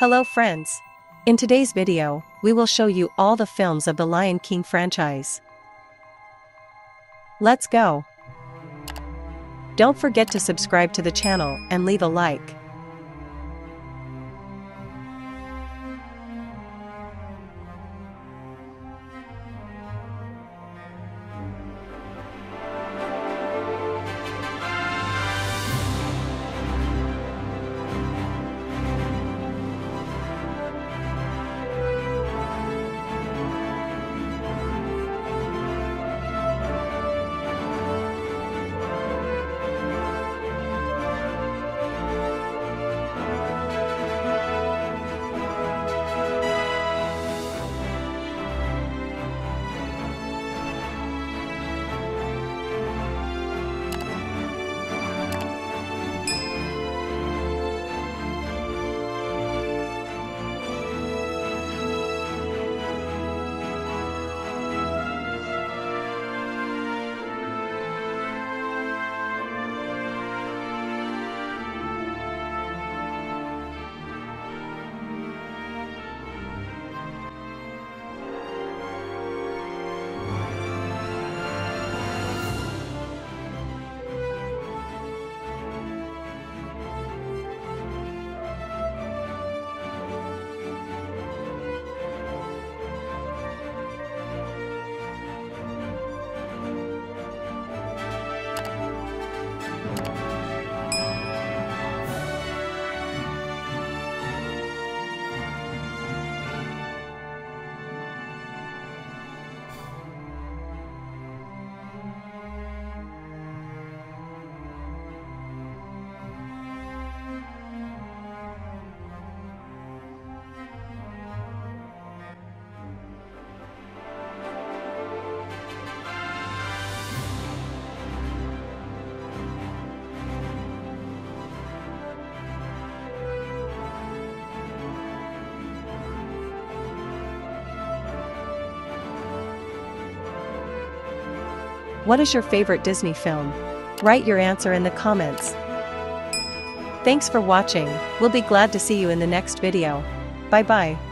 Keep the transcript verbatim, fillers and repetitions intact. Hello friends! In today's video, we will show you all the films of the Lion King franchise. Let's go! Don't forget to subscribe to the channel and leave a like. What is your favorite Disney film? Write your answer in the comments. Thanks for watching. We'll be glad to see you in the next video. Bye bye.